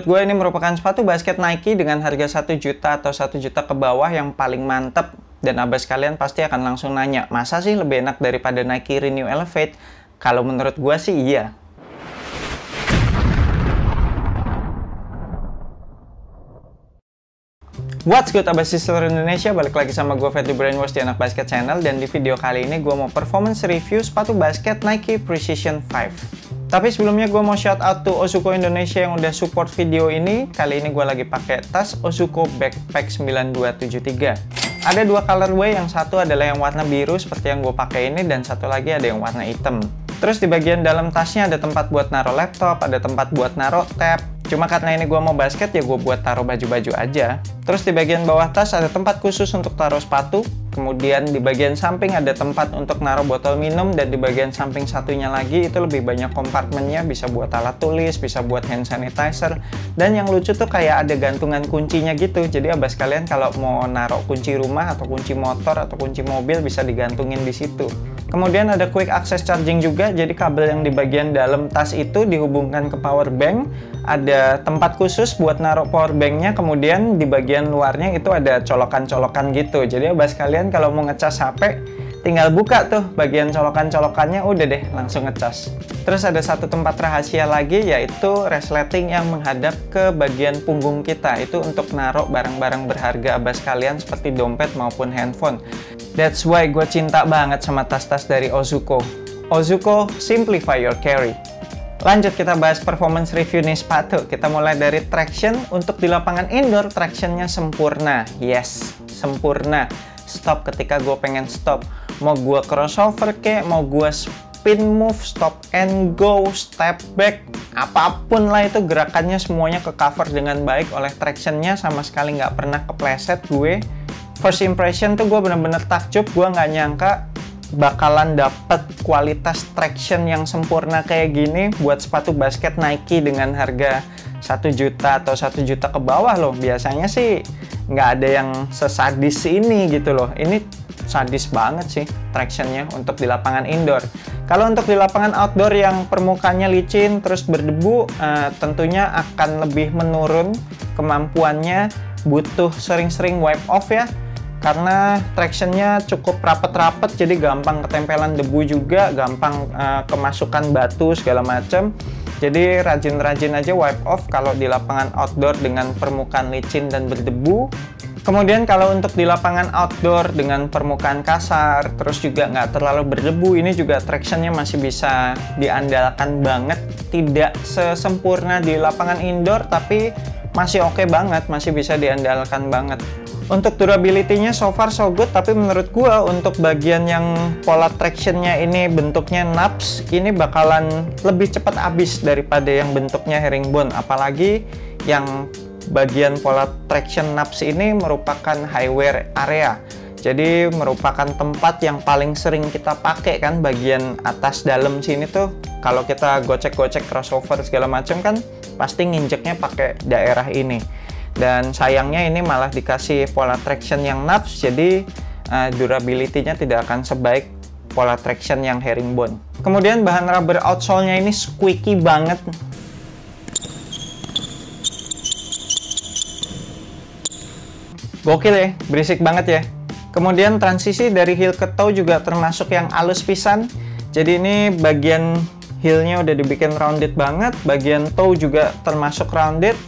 menurut gue ini merupakan sepatu basket Nike dengan harga 1 juta atau 1 juta ke bawah yang paling mantep. Dan abas kalian pasti akan langsung nanya, masa sih lebih enak daripada Nike Renew Elevate? Kalau menurut gue sih iya. What's good Abassis seluruh Indonesia, balik lagi sama gue Ferdy Brainwash di Anak Basket Channel. Dan di video kali ini gue mau performance review sepatu basket Nike Precision 5. Tapi sebelumnya gue mau shout out to Ozuko Indonesia yang udah support video ini. Kali ini gue lagi pakai tas Ozuko Backpack 9273. Ada dua colorway, yang satu adalah yang warna biru seperti yang gue pakai ini, dan satu lagi ada yang warna hitam. Terus di bagian dalam tasnya ada tempat buat naro laptop, ada tempat buat naro tab. Cuma karena ini gue mau basket, ya gue buat taruh baju-baju aja. Terus di bagian bawah tas ada tempat khusus untuk taruh sepatu. Kemudian di bagian samping ada tempat untuk naruh botol minum. Dan di bagian samping satunya lagi itu lebih banyak kompartemennya. Bisa buat alat tulis, bisa buat hand sanitizer. Dan yang lucu tuh kayak ada gantungan kuncinya gitu. Jadi abas kalian kalau mau naruh kunci rumah, atau kunci motor, atau kunci mobil bisa digantungin di situ. Kemudian ada quick access charging juga. Jadi kabel yang di bagian dalam tas itu dihubungkan ke power bank. Ada tempat khusus buat naruh power banknya, kemudian di bagian luarnya itu ada colokan-colokan gitu. Jadi abas kalian kalau mau ngecas HP, tinggal buka tuh bagian colokan-colokannya, udah deh langsung ngecas. Terus ada satu tempat rahasia lagi, yaitu resleting yang menghadap ke bagian punggung kita. Itu untuk naruh barang-barang berharga abas kalian seperti dompet maupun handphone. That's why gue cinta banget sama tas-tas dari Ozuko. Ozuko, simplify your carry. Lanjut kita bahas performance review nih sepatu. Kita mulai dari traction. Untuk di lapangan indoor, tractionnya sempurna. Yes, sempurna. Stop ketika gue pengen stop. Mau gue crossover kek, mau gue spin move, stop and go, step back, apapun lah itu gerakannya semuanya ke cover dengan baik oleh tractionnya. Sama sekali nggak pernah kepleset gue. First impression tuh gue bener-bener takjub. Gue nggak nyangka bakalan dapet kualitas traction yang sempurna kayak gini buat sepatu basket Nike dengan harga 1 juta atau 1 juta ke bawah loh. Biasanya sih nggak ada yang sesadis ini gitu loh. Ini sadis banget sih tractionnya untuk di lapangan indoor. Kalau untuk di lapangan outdoor yang permukaannya licin terus berdebu, tentunya akan lebih menurun kemampuannya, butuh sering-sering wipe off ya. Karena tractionnya cukup rapet-rapet, jadi gampang ketempelan debu juga, gampang kemasukan batu segala macam. Jadi rajin-rajin aja wipe off kalau di lapangan outdoor dengan permukaan licin dan berdebu. Kemudian kalau untuk di lapangan outdoor dengan permukaan kasar, terus juga nggak terlalu berdebu, ini juga tractionnya masih bisa diandalkan banget. Tidak sesempurna di lapangan indoor, tapi masih oke banget, masih bisa diandalkan banget. Untuk durability-nya so far so good, tapi menurut gue untuk bagian yang pola traction-nya ini bentuknya nups, ini bakalan lebih cepat habis daripada yang bentuknya herringbone. Apalagi yang bagian pola traction nups ini merupakan high wear area. Jadi merupakan tempat yang paling sering kita pakai kan, bagian atas dalam sini tuh. Kalau kita gocek-gocek crossover segala macam kan pasti nginjeknya pakai daerah ini. Dan sayangnya ini malah dikasih pola traction yang nups, jadi durability-nya tidak akan sebaik pola traction yang herringbone. Kemudian bahan rubber outsole-nya ini squeaky banget. Gokil ya, berisik banget ya. Kemudian transisi dari heel ke toe juga termasuk yang alus pisan. Jadi ini bagian heelnya udah dibikin rounded banget, bagian toe juga termasuk rounded.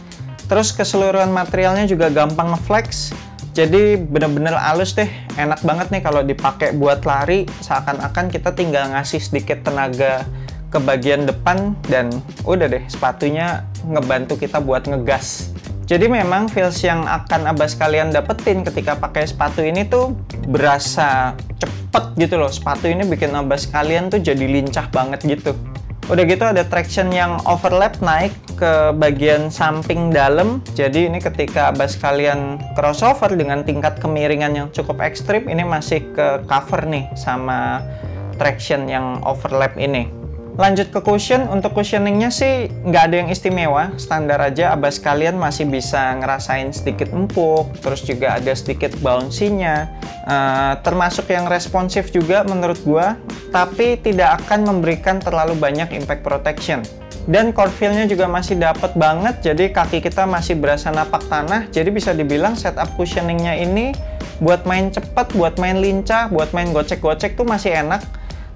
Terus keseluruhan materialnya juga gampang ngeflex, jadi bener-bener halus deh, enak banget nih kalau dipakai buat lari, seakan-akan kita tinggal ngasih sedikit tenaga ke bagian depan, dan udah deh sepatunya ngebantu kita buat ngegas. Jadi memang feels yang akan abas kalian dapetin ketika pakai sepatu ini tuh berasa cepet gitu loh, sepatu ini bikin abas kalian tuh jadi lincah banget gitu. Udah gitu ada traction yang overlap naik ke bagian samping dalam. Jadi ini ketika abas kalian crossover dengan tingkat kemiringan yang cukup ekstrim, ini masih ke cover nih sama traction yang overlap ini. Lanjut ke cushion. Untuk cushioningnya sih nggak ada yang istimewa, standar aja. Abas kalian masih bisa ngerasain sedikit empuk, terus juga ada sedikit bouncy-nya. Termasuk yang responsif juga menurut gua, tapi tidak akan memberikan terlalu banyak impact protection. dan core feel-nya juga masih dapat banget, jadi kaki kita masih berasa napak tanah. Jadi bisa dibilang setup cushioningnya ini buat main cepat, buat main lincah, buat main gocek-gocek tuh masih enak.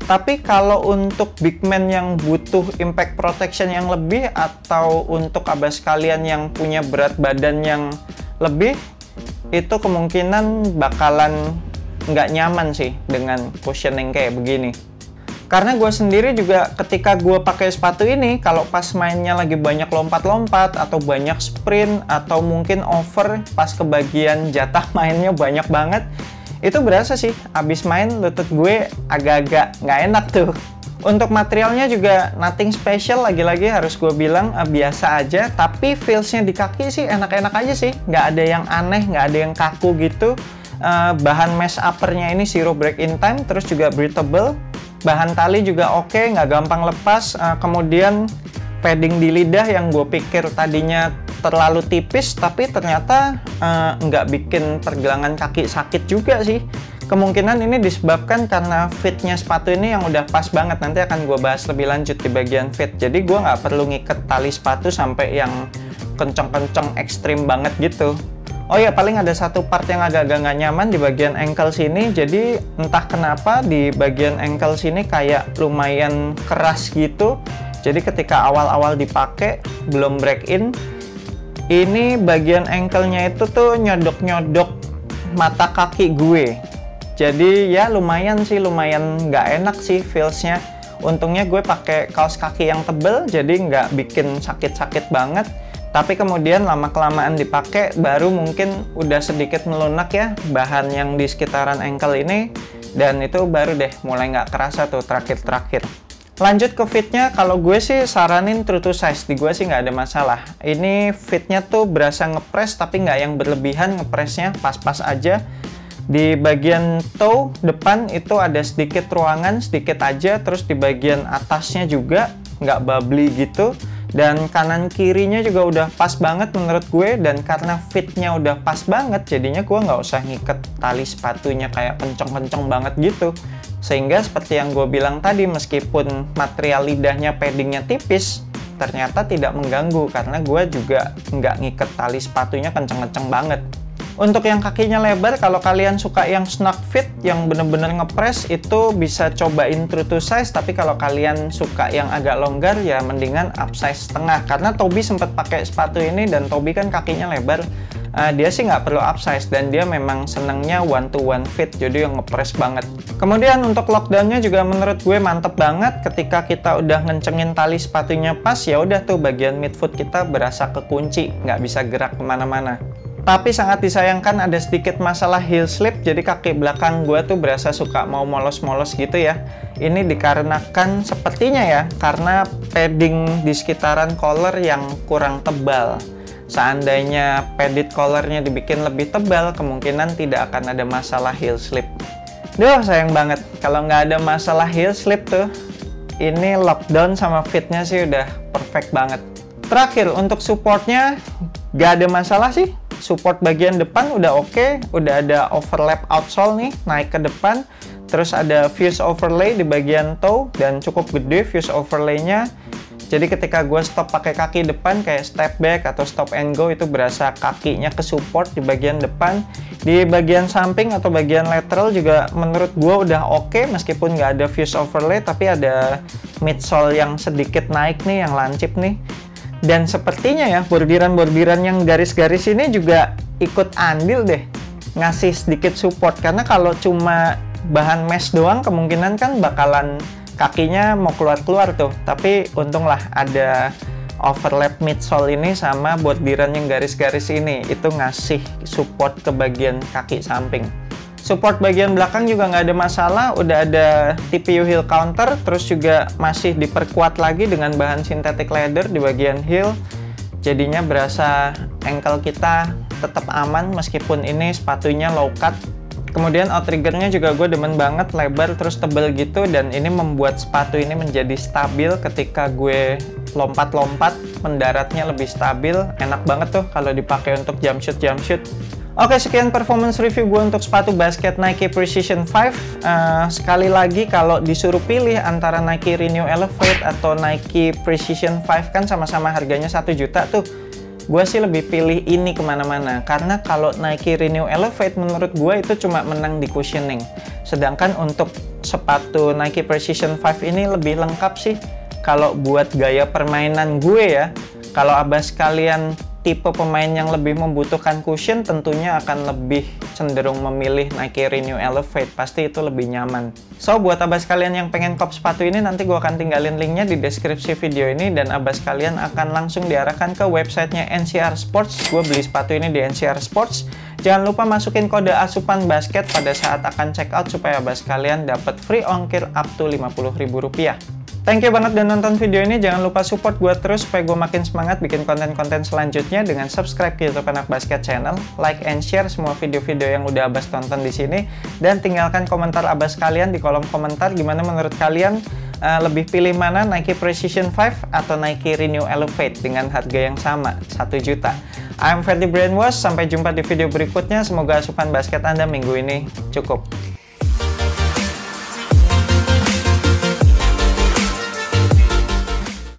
Tapi kalau untuk big man yang butuh impact protection yang lebih, atau untuk abas kalian yang punya berat badan yang lebih, itu kemungkinan bakalan nggak nyaman sih dengan cushioning kayak begini. Karena gue sendiri juga ketika gue pakai sepatu ini, kalau pas mainnya lagi banyak lompat-lompat, atau banyak sprint, atau mungkin over, pas kebagian jatah mainnya banyak banget, itu berasa sih, abis main lutut gue agak-agak nggak enak tuh. Untuk materialnya juga nothing special, lagi-lagi harus gue bilang biasa aja. Tapi feelsnya di kaki sih enak-enak aja sih, nggak ada yang aneh, nggak ada yang kaku gitu. Bahan mesh uppernya ini zero break in time, terus juga breathable. Bahan tali juga oke, nggak gampang lepas. Kemudian padding di lidah yang gue pikir tadinya terlalu tipis, tapi ternyata nggak bikin pergelangan kaki sakit juga sih. Kemungkinan ini disebabkan karena fitnya sepatu ini yang udah pas banget. Nanti akan gue bahas lebih lanjut di bagian fit. Jadi gue nggak perlu ngikat tali sepatu sampai yang kenceng-kenceng ekstrim banget gitu. Oh ya, paling ada satu part yang agak-agak nggak nyaman di bagian ankle sini. Jadi entah kenapa di bagian ankle sini kayak lumayan keras gitu. Jadi ketika awal-awal dipakai belum break in, ini bagian ankle-nya itu tuh nyodok-nyodok mata kaki gue. Jadi ya lumayan sih, lumayan nggak enak sih feels-nya. Untungnya gue pakai kaos kaki yang tebel, jadi nggak bikin sakit-sakit banget. Tapi kemudian lama-kelamaan dipakai, baru mungkin udah sedikit melunak ya bahan yang di sekitaran ankle ini. Dan itu baru deh mulai nggak kerasa tuh terakhir-terakhir. Lanjut ke fitnya, kalau gue sih saranin true to size. Di gue sih nggak ada masalah. Ini fitnya tuh berasa ngepres, tapi nggak yang berlebihan ngepresnya, pas-pas aja. Di bagian toe depan itu ada sedikit ruangan, sedikit aja. Terus di bagian atasnya juga nggak bubbly gitu. Dan kanan kirinya juga udah pas banget menurut gue. Dan karena fitnya udah pas banget, jadinya gue nggak usah ngiket tali sepatunya kayak kenceng-kenceng banget gitu. Sehingga seperti yang gue bilang tadi, meskipun material lidahnya paddingnya tipis, ternyata tidak mengganggu karena gue juga nggak ngiket tali sepatunya kenceng-kenceng banget. Untuk yang kakinya lebar, kalau kalian suka yang snug fit, yang bener-bener ngepres, itu bisa cobain true to size. Tapi kalau kalian suka yang agak longgar, ya mendingan upsize setengah. Karena Toby sempat pakai sepatu ini dan Toby kan kakinya lebar. Dia sih nggak perlu upsize, dan dia memang senengnya one-to-one fit, jadi yang ngepres banget. Kemudian untuk lockdownnya juga menurut gue mantep banget. Ketika kita udah ngencengin tali sepatunya pas, ya udah tuh bagian midfoot kita berasa kekunci, nggak bisa gerak kemana-mana. Tapi sangat disayangkan ada sedikit masalah heel slip, jadi kaki belakang gue tuh berasa suka mau molos-molos gitu ya. Ini dikarenakan sepertinya ya, karena padding di sekitaran collar yang kurang tebal. Seandainya padded collarnya dibikin lebih tebal, kemungkinan tidak akan ada masalah heel slip. Duh, sayang banget kalau nggak ada masalah heel slip tuh. Ini lockdown sama fitnya sih udah perfect banget. Terakhir, untuk supportnya nggak ada masalah sih. Support bagian depan udah oke, udah ada overlap outsole nih, naik ke depan. Terus ada fuse overlay di bagian toe, dan cukup gede fuse overlaynya. Jadi ketika gue stop pakai kaki depan kayak step back atau stop and go, itu berasa kakinya ke support di bagian depan. Di bagian samping atau bagian lateral juga menurut gue udah oke, meskipun nggak ada fuse overlay, tapi ada midsole yang sedikit naik nih, yang lancip nih. Dan sepertinya ya bordiran-bordiran yang garis-garis ini juga ikut andil deh ngasih sedikit support. Karena kalau cuma bahan mesh doang, kemungkinan kan bakalan kakinya mau keluar-keluar tuh. Tapi untunglah ada overlap midsole ini sama bordiran yang garis-garis ini, itu ngasih support ke bagian kaki samping. Support bagian belakang juga nggak ada masalah, udah ada TPU heel counter. Terus juga masih diperkuat lagi dengan bahan synthetic leather di bagian heel, jadinya berasa ankle kita tetap aman meskipun ini sepatunya low cut. Kemudian outriggernya juga gue demen banget, lebar terus tebel gitu, dan ini membuat sepatu ini menjadi stabil ketika gue lompat-lompat, mendaratnya lebih stabil. Enak banget tuh kalau dipakai untuk jump shoot-jump shoot. Oke, sekian performance review gue untuk sepatu basket Nike Precision 5. Sekali lagi, kalau disuruh pilih antara Nike Renew Elevate atau Nike Precision 5, kan sama-sama harganya 1 juta tuh. Gue sih lebih pilih ini kemana-mana, karena kalau Nike Renew Elevate menurut gue itu cuma menang di cushioning. Sedangkan untuk sepatu Nike Precision 5 ini lebih lengkap sih. Kalau buat gaya permainan gue ya, kalau abah sekalian tipe pemain yang lebih membutuhkan cushion, tentunya akan lebih cenderung memilih Nike Renew Elevate, pasti itu lebih nyaman. So, buat abah sekalian yang pengen cop sepatu ini, nanti gua akan tinggalin linknya di deskripsi video ini, dan abah sekalian akan langsung diarahkan ke websitenya NCR Sports. Gue beli sepatu ini di NCR Sports. Jangan lupa masukin kode ASUPANBASKET pada saat akan check out supaya abah sekalian dapat free ongkir up to Rp50.000. Thank you banget dan nonton video ini. Jangan lupa support gue terus supaya gue makin semangat bikin konten-konten selanjutnya dengan subscribe ke YouTube Anak Basket Channel, like and share semua video-video yang udah Abas tonton di sini, dan tinggalkan komentar Abas kalian di kolom komentar gimana menurut kalian lebih pilih mana, Nike Precision 5 atau Nike Renew Elevate dengan harga yang sama, 1 juta. I'm Ferdy Brainwash, sampai jumpa di video berikutnya. Semoga asupan basket Anda minggu ini cukup.